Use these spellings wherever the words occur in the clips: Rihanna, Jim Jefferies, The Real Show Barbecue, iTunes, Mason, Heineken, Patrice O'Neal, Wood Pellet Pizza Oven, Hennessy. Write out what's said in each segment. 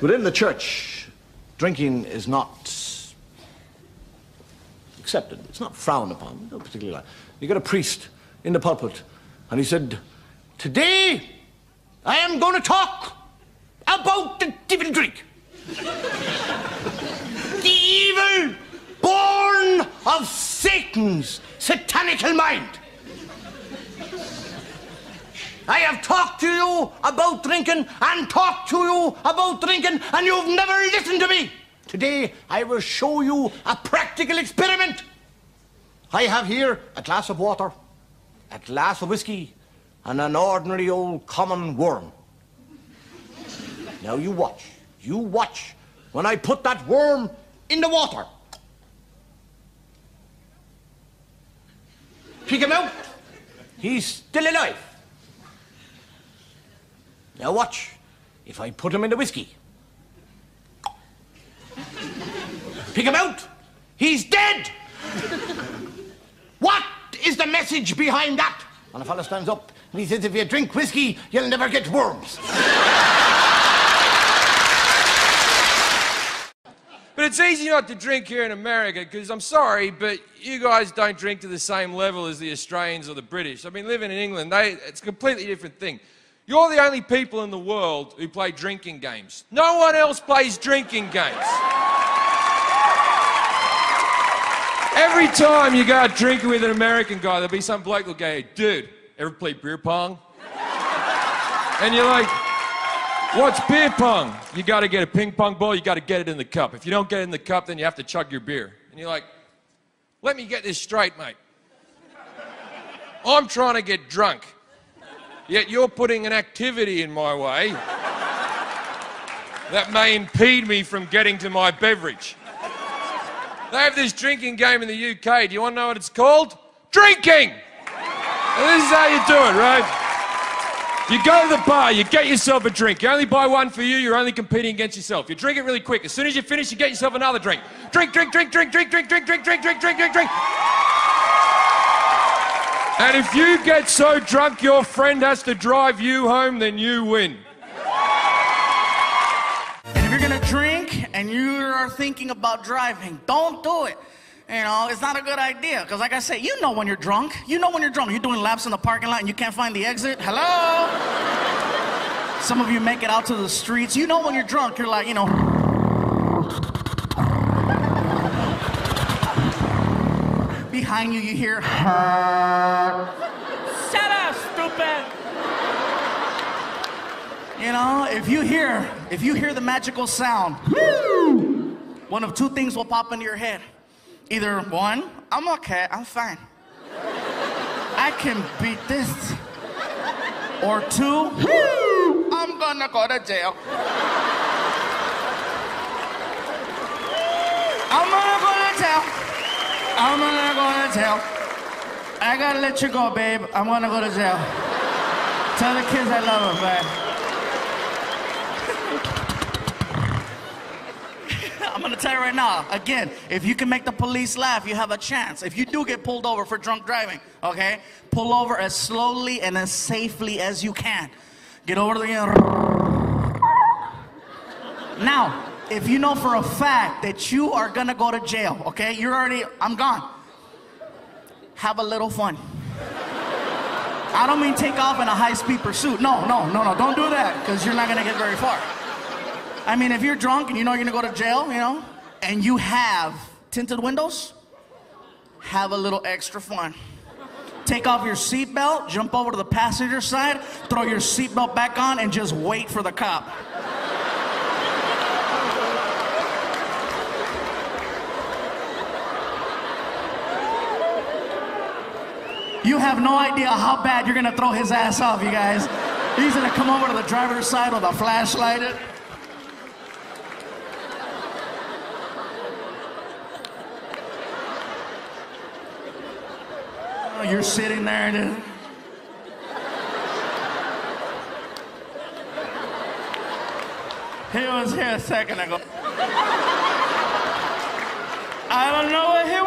Within the church, drinking is not accepted. It's not frowned upon, no particular line. You got a priest in the pulpit, and he said, "Today, I am going to talk about the devil drink. The evil born of Satan's satanical mind. I have talked to you about drinking and talked to you about drinking, and you've never listened to me. Today, I will show you a practical experiment. I have here a glass of water, a glass of whiskey, and an ordinary old common worm. Now you watch when I put that worm in the water. Pick him out, he's still alive. Now watch, if I put him in the whiskey. Pick him out, he's dead. What is the message behind that?" And a fella stands up and he says, "If you drink whiskey, you'll never get worms." But it's easy not to drink here in America, because I'm sorry, but you guys don't drink to the same level as the Australians or the British. I mean, living in England, it's a completely different thing. You're the only people in the world who play drinking games. No one else plays drinking games. Every time you go out drinking with an American guy, there'll be some bloke who'll go, "Dude, ever play beer pong?" And you're like, "What's beer pong?" "You got to get a ping pong ball, you got to get it in the cup. If you don't get it in the cup, then you have to chug your beer." And you're like, "Let me get this straight, mate. I'm trying to get drunk, yet you're putting an activity in my way that may impede me from getting to my beverage." They have this drinking game in the UK. Do you want to know what it's called? Drinking! And this is how you do it, right? You go to the bar, you get yourself a drink. You only buy one for you, you're only competing against yourself. You drink it really quick. As soon as you finish, you get yourself another drink. Drink, drink, drink, drink, drink, drink, drink, drink, drink, drink, drink, drink, drink. And if you get so drunk your friend has to drive you home, then you win. And if you're gonna drink and you are thinking about driving, don't do it. You know, it's not a good idea, because like I said, you know when you're drunk. You know when you're drunk. You're doing laps in the parking lot and you can't find the exit. Hello? Some of you make it out to the streets. You know when you're drunk, you're like, you know. Behind you, you hear. Shut up, stupid. You know, if you hear the magical sound, one of two things will pop into your head. Either one, I'm okay, I'm fine. I can beat this. Or two, I'm gonna go to jail. I'm gonna go to jail. I'm gonna go to jail. I gotta let you go, babe. I'm gonna go to jail. Tell the kids I love them, babe. I'm gonna tell you right now, again, if you can make the police laugh, you have a chance. If you do get pulled over for drunk driving, okay? Pull over as slowly and as safely as you can. Get over the. Now, if you know for a fact that you are gonna go to jail, okay? I'm gone. Have a little fun. I don't mean take off in a high-speed pursuit. No, no, no, no, don't do that, because you're not gonna get very far. I mean, if you're drunk and you know you're gonna go to jail, you know, and you have tinted windows, have a little extra fun. Take off your seatbelt, jump over to the passenger side, throw your seatbelt back on, and just wait for the cop. You have no idea how bad you're gonna throw his ass off, you guys. He's gonna come over to the driver's side with a flashlight. You're sitting there and he was here a second ago. I don't know where he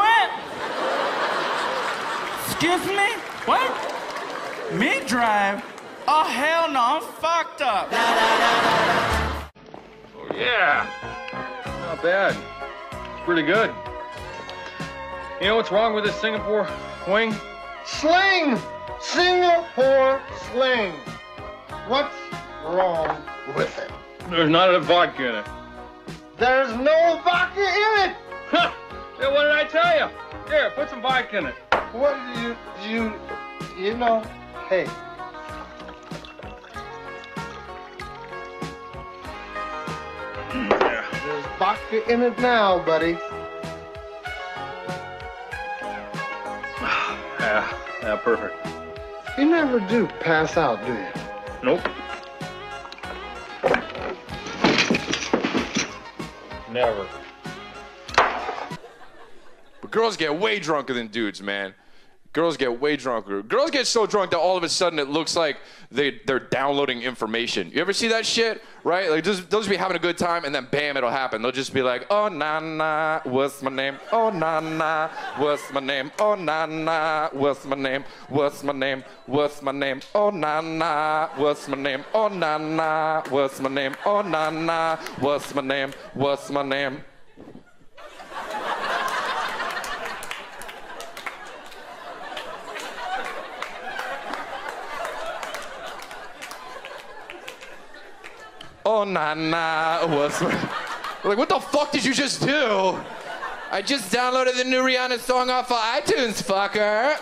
went. Excuse me? What? Me drive? Oh hell no, I'm fucked up. Yeah, not bad. It's pretty good. You know what's wrong with this Singapore wing? Sling! Singapore sling. What's wrong with it? There's not enough vodka in it. There's no vodka in it! Huh! Then what did I tell you? Here, put some vodka in it. What do you know, hey. There's vodka in it now, buddy. Yeah, perfect. You never do pass out, do you? Nope. Never. But girls get way drunker than dudes, man. Girls get way drunker. Girls get so drunk that all of a sudden it looks like they're downloading information. You ever see that shit? Right? Like, they'll just be having a good time, and then bam, it'll happen. They'll just be like, oh, na-na, what's my name? Oh, na-na, what's my name? Oh, na-na, what's my name? What's my name? What's my name? Oh, na-na, what's my name? Oh, na-na, what's my name? Oh, na-na, what's my name? What's my name? Oh, na-na, what's my... Like, what the fuck did you just do? I just downloaded the new Rihanna song off of iTunes, fucker.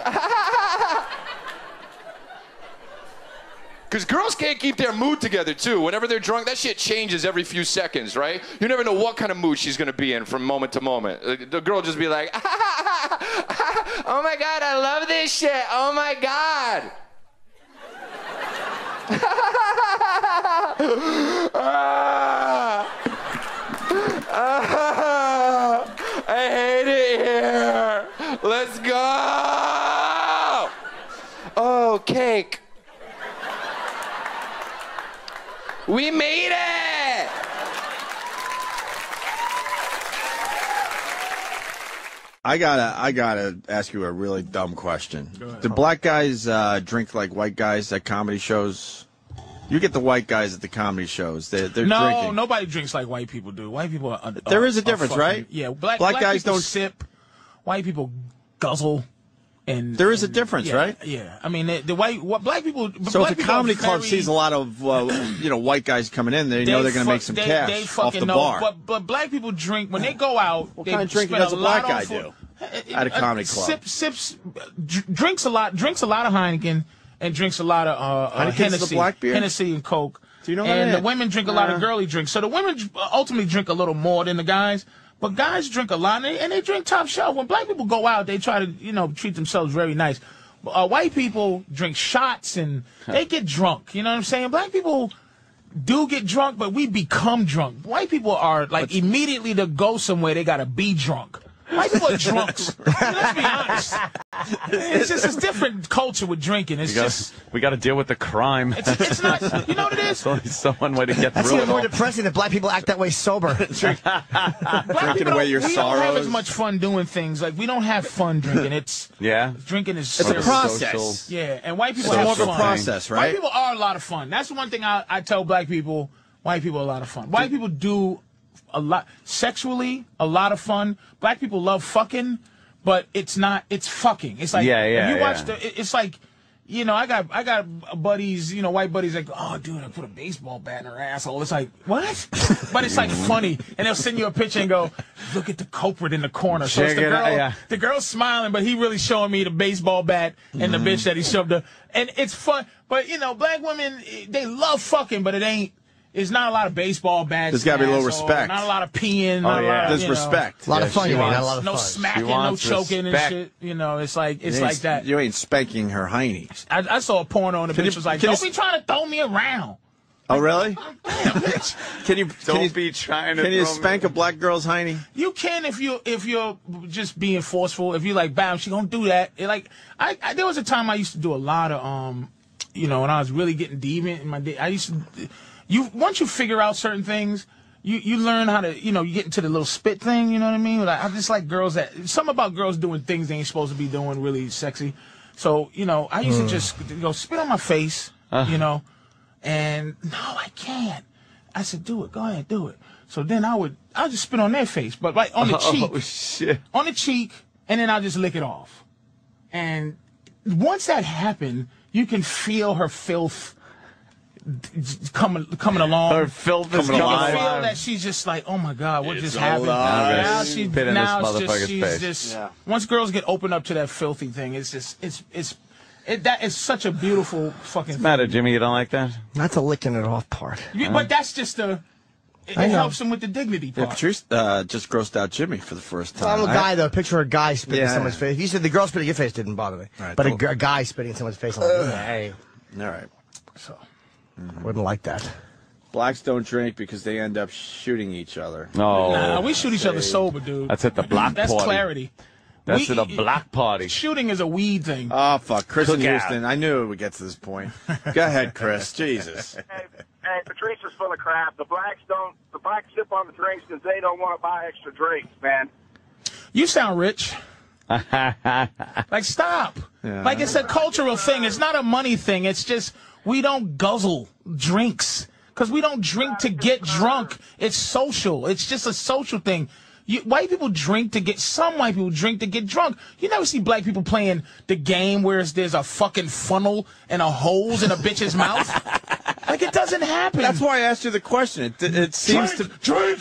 Because girls can't keep their mood together, too. Whenever they're drunk, that shit changes every few seconds, right? You never know what kind of mood she's going to be in from moment to moment. The girl just be like, oh, my God, I love this shit. Oh, my God. I hate it here. Let's go. Oh, cake. We made it. I gotta ask you a really dumb question. Do black guys drink like white guys at comedy shows? You get the white guys at the comedy shows. They're no, drinking. No, nobody drinks like white people do. White people are... there is a difference, fucking, right? Yeah. Black guys don't sip. White people guzzle. And there is a difference, yeah, right? Yeah. I mean, black people... So black if a comedy club sees a lot of, you know, white guys coming in, they know they're going to make some cash off the bar. But black people drink... When they go out... What kind of drinking does a black guy do at a comedy club? Drinks a lot of Heineken... And drinks a lot of Hennessy and Coke. Do you know and the women drink a lot of girly drinks. So the women ultimately drink a little more than the guys. But guys drink a lot, and they drink top shelf. When black people go out, they try to, you know, treat themselves very nice. White people drink shots, and they get drunk. You know what I'm saying? Black people do get drunk, but we become drunk. White people are, like, immediately to go somewhere, they got to be drunk. White people are drunks. Let's be honest. It's just a different culture with drinking. It's just we got to deal with the crime. It's not. You know what it is? It's only one way to get through it. That's even more depressing that black people act that way sober. Drinking away your sorrows. We don't have as much fun doing things. Like, we don't have fun drinking. It's drinking is serious. It's a process. Yeah, and white people have fun. It's more of a process, right? White people are a lot of fun. That's the one thing I tell black people. White people are a lot of fun. White people do. A lot sexually, a lot of fun. Black people love fucking, but it's not. It's fucking. It's like when you watch the. It's like, you know, I got buddies, you know, white buddies like, oh, dude, I put a baseball bat in her asshole. It's like what? But it's like funny, and they'll send you a picture and go, look at the culprit in the corner. So it's the girl, the girl's smiling, but he really showing me the baseball bat and the bitch that he shoved her. And it's fun, but you know, black women, they love fucking, but it ain't. There's not a lot of baseball bats. There's got to be a little respect. Not a lot of peeing. Oh, yeah. There's respect. A lot of fun. No smacking, no choking and shit. You know, it's like that. You ain't spanking her heinies. I saw a porno and the bitch was like, don't be trying to throw me around. Oh, really? Can you spank a black girl's hiney? You can if you're just being forceful. If you're like, bam, she gonna do that. Like, there was a time I used to do a lot of, you know, when I was really getting deviant in my day. I used to... Once you figure out certain things, you learn how to, you know, you get into the little spit thing, you know what I mean? Like, I just like girls that, something about girls doing things they ain't supposed to be doing really sexy. So, you know, I used to just go, you know, spit on my face, you know, and no, I can't. I said, do it, go ahead, do it. So then I just spit on their face, but right on the cheek, shit. On the cheek, and then I just lick it off. And once that happened, you can feel her filth coming along. Her filth is coming alive. You can feel that she's just like, oh my God, what just happened? Now she's just. Yeah. Once girls get opened up to that filthy thing, it's just that is such a beautiful fucking. What's the matter, Jimmy? You don't like that? Not the licking it off part. But that's just the. It helps him with the dignity part. Yeah, Patrice just grossed out Jimmy for the first time. I'm a guy, though. Picture a guy spitting in someone's face. You said the girl spitting your face didn't bother me. Right, but a guy spitting in someone's face, I'm like, hey. All right. So, wouldn't like that. Blacks don't drink because they end up shooting each other. No. Nah, we shoot each other sober, dude. That's at the black party. That's clarity. That's at a black party. Shooting is a weed thing. Oh, fuck. Chris in Houston. I knew it would get to this point. Go ahead, Chris. Jesus. Hey, Patrice is full of crap. The blacks sip on the drinks because they don't want to buy extra drinks, man. You sound rich. Like, stop. Yeah. Like, it's a cultural thing. It's not a money thing. It's just we don't guzzle drinks because we don't drink to get drunk. It's social. It's just a social thing. White people drink to get, some white people drink to get drunk. You never see black people playing the game where there's a fucking funnel and a hose in a bitch's mouth. Like, it doesn't happen. That's why I asked you the question. It seems drink.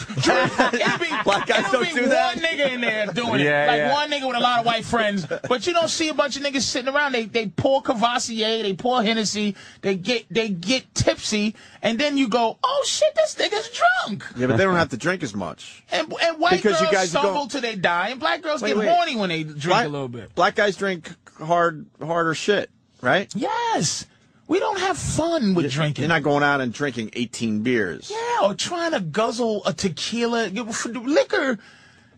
Black guys don't do that. One nigga in there doing it. Like, one nigga with a lot of white friends. But you don't see a bunch of niggas sitting around. They pour Cavassier, they pour Hennessy, they get tipsy, and then you go, oh shit, this nigga's drunk. Yeah, but they don't have to drink as much. And white because girls you guys stumble till they die, and black girls get horny when they drink a little bit. Black guys drink harder shit, right? Yes. We don't have fun with drinking. You're not going out and drinking 18 beers. Yeah, or trying to guzzle a tequila. For liquor,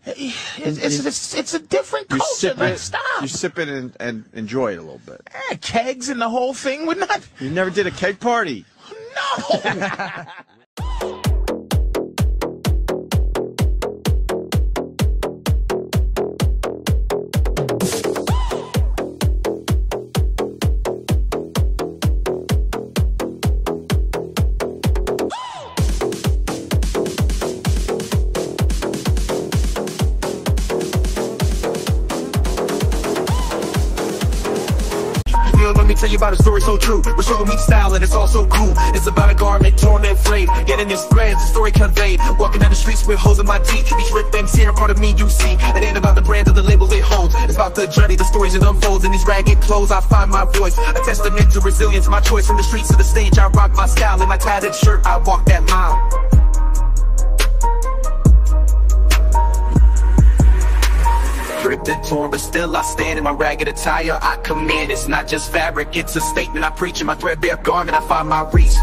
it's a different culture. Like, stop. You sip it and enjoy it a little bit. Yeah, kegs and the whole thing would not. You never did a keg party. No. Tell you about a story so true. We're showing me style and it's all so cool. It's about a garment torn and frayed, getting its threads, the story conveyed. Walking down the streets with holes in my teeth. These red things here are part of me you see. It ain't about the brand or the label it holds. It's about the journey, the stories it unfolds. In these ragged clothes I find my voice, a testament to resilience, my choice. From the streets to the stage I rock my style. In my tattered shirt I walk that mile. Ripped and torn, but still I stand in my ragged attire. I command, it's not just fabric, it's a statement I preach. In my threadbare garment, I find my reach.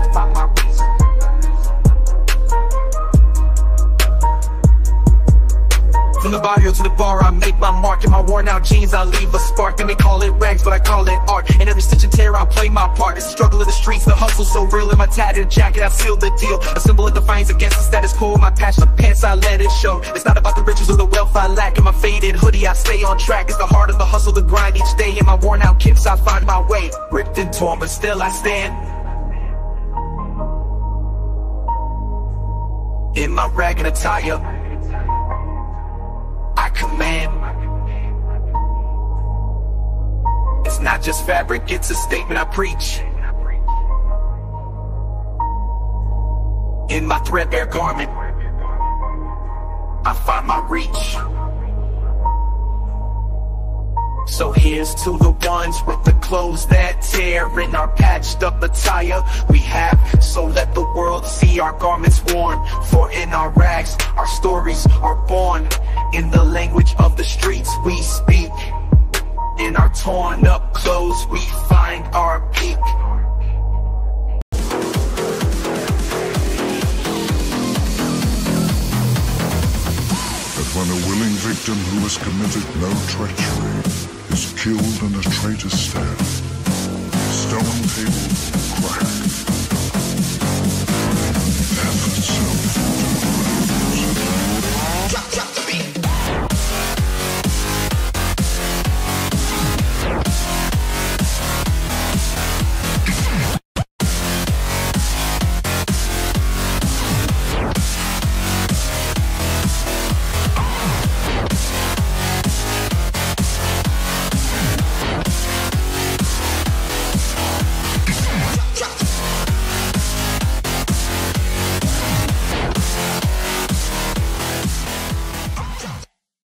From the barrio to the bar, I make my mark. In my worn out jeans, I leave a spark. They may call it rags, but I call it art. In every stitch and tear, I play my part. It's the struggle of the streets, the hustle so real. In my tattered jacket, I seal the deal. A symbol of defiance against the status quo. In my patched up pants, I let it show. It's not about the riches or the wealth I lack. In my faded hoodie, I stay on track. It's the heart of the hustle, the grind each day. In my worn out kicks, I find my way. Ripped and torn, but still I stand. In my ragged attire command. It's not just fabric, it's a statement I preach. In my threadbare garment, I find my reach. So here's to the ones with the clothes that tear. In our patched up attire we have, so let the world see our garments worn. For in our rags, our stories are born. In the language of the streets we speak. In our torn up clothes we find our peak. But when a willing victim who has committed no treachery is killed in a traitor's stab, stone tables crack.